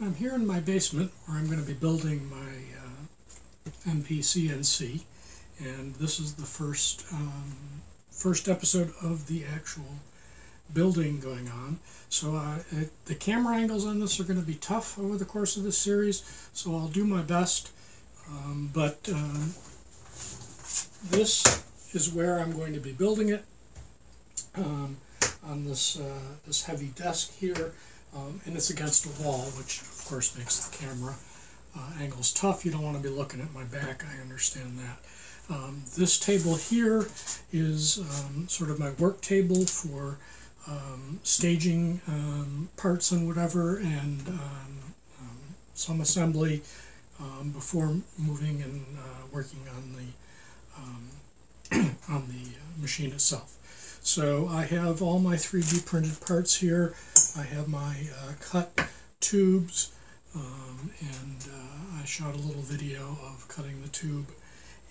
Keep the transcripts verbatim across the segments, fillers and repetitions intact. I'm here in my basement where I'm going to be building my uh, M P C N C, and this is the first um, first episode of the actual building going on. So uh, it, the camera angles on this are going to be tough over the course of this series, so I'll do my best, um, but um, this is where I'm going to be building it, um, on this, uh, this heavy desk here. Um, and it's against a wall, which of course makes the camera uh, angles tough. You don't want to be looking at my back, I understand that. Um, this table here is um, sort of my work table for um, staging um, parts and whatever, and um, um, some assembly um, before moving and uh, working on the, um, on the machine itself. So I have all my three D printed parts here. I have my uh, cut tubes, um, and uh, I shot a little video of cutting the tube,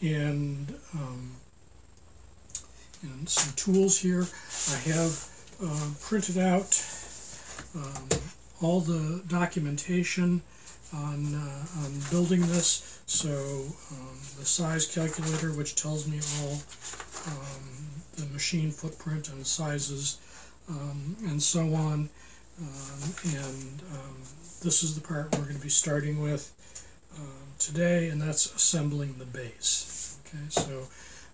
and, um, and some tools here. I have uh, printed out um, all the documentation on, uh, on building this, so um, the size calculator, which tells me all um, the machine footprint and sizes, um, and so on. Um, and um, this is the part we're going to be starting with uh, today, and that's assembling the base. Okay, so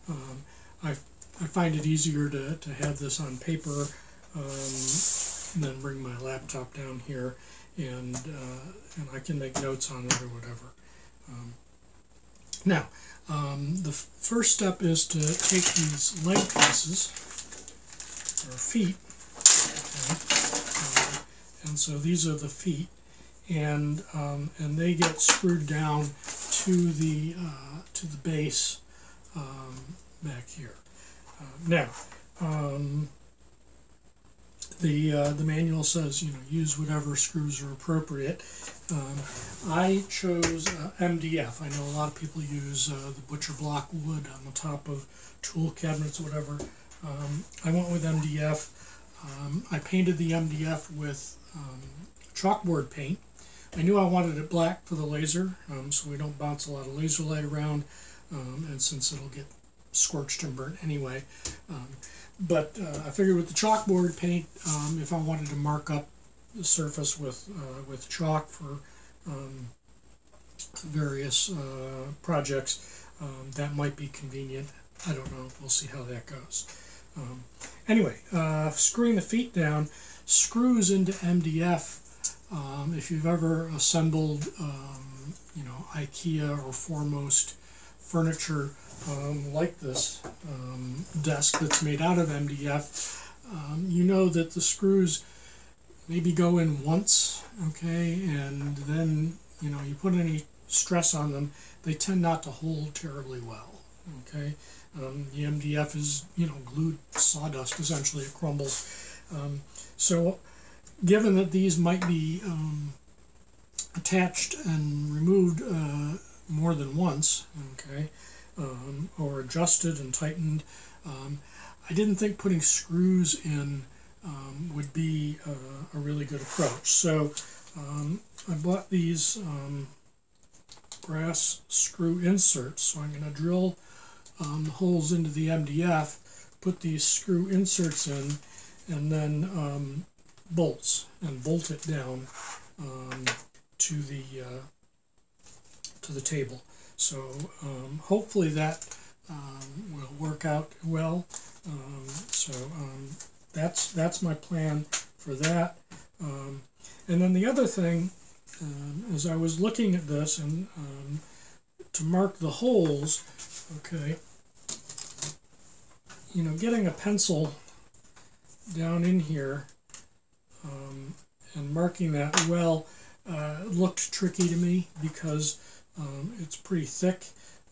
um, I, I find it easier to, to have this on paper, um, and then bring my laptop down here, and, uh, and I can make notes on it or whatever. Um, now, um, the first step is to take these leg pieces, or feet, okay, um, and so these are the feet, and um, and they get screwed down to the uh, to the base um, back here. Uh, now, um, the uh, the manual says, you know, use whatever screws are appropriate. Um, I chose uh, M D F. I know a lot of people use uh, the butcher block wood on the top of tool cabinets, whatever. Um, I went with M D F. Um, I painted the M D F with um, chalkboard paint. I knew I wanted it black for the laser, um, so we don't bounce a lot of laser light around, um, and since it'll get scorched and burnt anyway. Um, but uh, I figured with the chalkboard paint, um, if I wanted to mark up the surface with, uh, with chalk for um, various uh, projects, um, that might be convenient. I don't know. We'll see how that goes. Um, anyway, uh, screwing the feet down, screws into M D F. Um, if you've ever assembled, um, you know, IKEA or Foremost furniture um, like this um, desk that's made out of M D F, um, you know that the screws maybe go in once, okay, and then, you know, you put any stress on them, they tend not to hold terribly well, okay. Um, the M D F is, you know, glued sawdust, essentially. It crumbles. Um, so given that these might be um, attached and removed uh, more than once, okay, um, or adjusted and tightened, um, I didn't think putting screws in um, would be a, a really good approach. So um, I bought these um, brass screw inserts, so I'm going to drill Um, the holes into the M D F, put these screw inserts in, and then um, bolts, and bolt it down um, to the uh, to the table. So um, hopefully that um, will work out well. Um, so um, that's that's my plan for that. Um, and then the other thing, um, as I was looking at this and um, to mark the holes, okay, you know, getting a pencil down in here um, and marking that well uh, looked tricky to me because um, it's pretty thick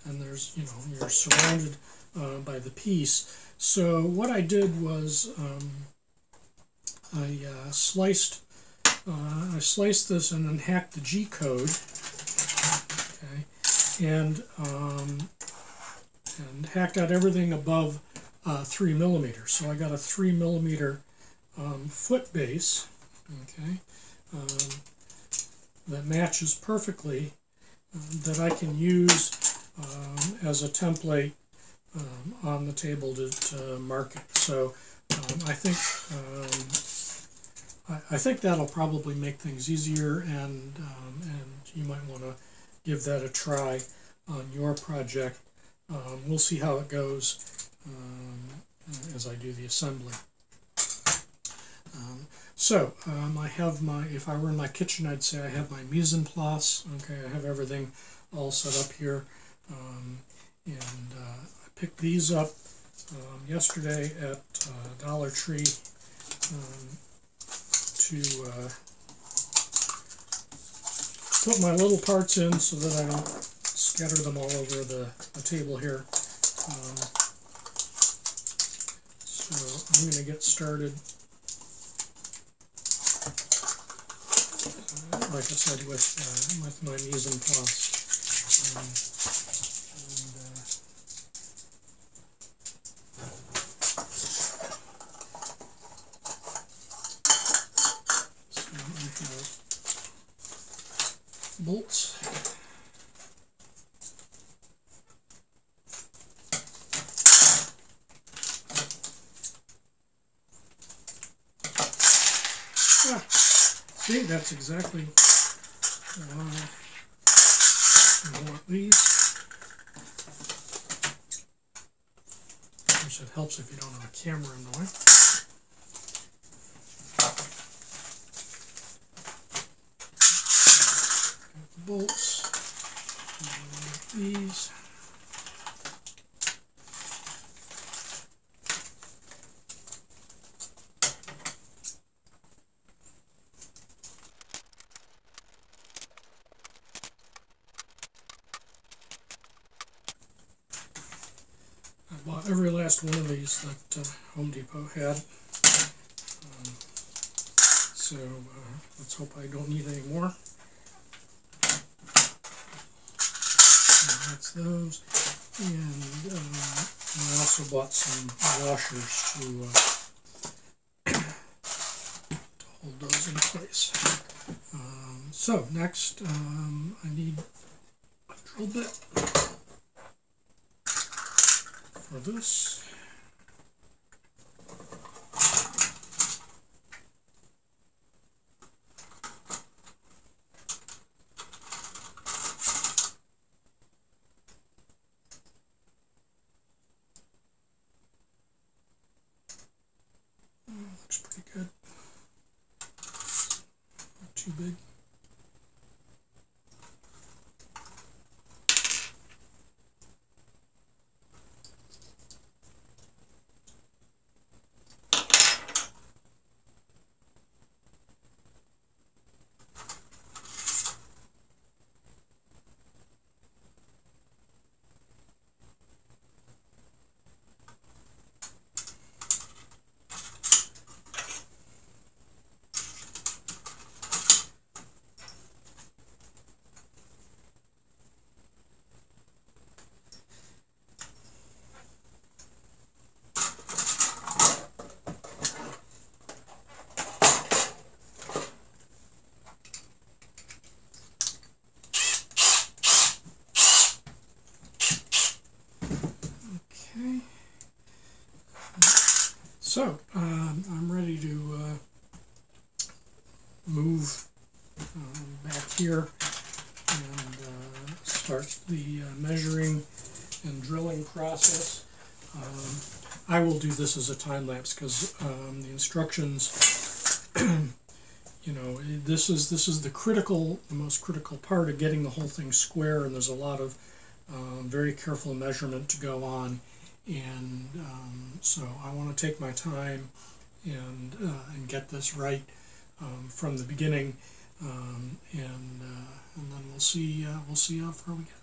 and there's, you know, you're surrounded uh, by the piece. So what I did was um, I uh, sliced uh, I sliced this and then hacked the G code, okay, and um, and hacked out everything above uh, three millimeters. So I got a three millimeter um, foot base, okay, um, that matches perfectly uh, that I can use um, as a template um, on the table to, to mark it. So um, I think um, I, I think that'll probably make things easier, and um, and you might want to give that a try on your project. Um, we'll see how it goes um, as I do the assembly. Um, so um, I have my, if I were in my kitchen, I'd say I have my mise en place. Okay, I have everything all set up here, um, and uh, I picked these up um, yesterday at uh, Dollar Tree um, to uh, put my little parts in so that I don't scatter them all over the, the table here. Um, so I'm going to get started. Like I said, with uh, with my mise en place, um, and, uh, so bolts. Ah, see, that's exactly. Uh, I want these. Of course, it helps if you don't have a camera in the way. Got the bolts. I want these. Bought every last one of these that uh, Home Depot had, um, so uh, let's hope I don't need any more. And that's those, and uh, I also bought some washers to, uh, to hold those in place. Um, so next, um, I need a drill bit. For this, oh, looks pretty good. Not too big. So, um, I'm ready to uh, move um, back here and uh, start the uh, measuring and drilling process. Um, I will do this as a time lapse because um, the instructions, you know, this is this is the critical, the most critical part of getting the whole thing square, and there's a lot of um, very careful measurement to go on. And um, so I want to take my time and uh, and get this right um, from the beginning, um, and uh, and then we'll see uh, we'll see how far we get.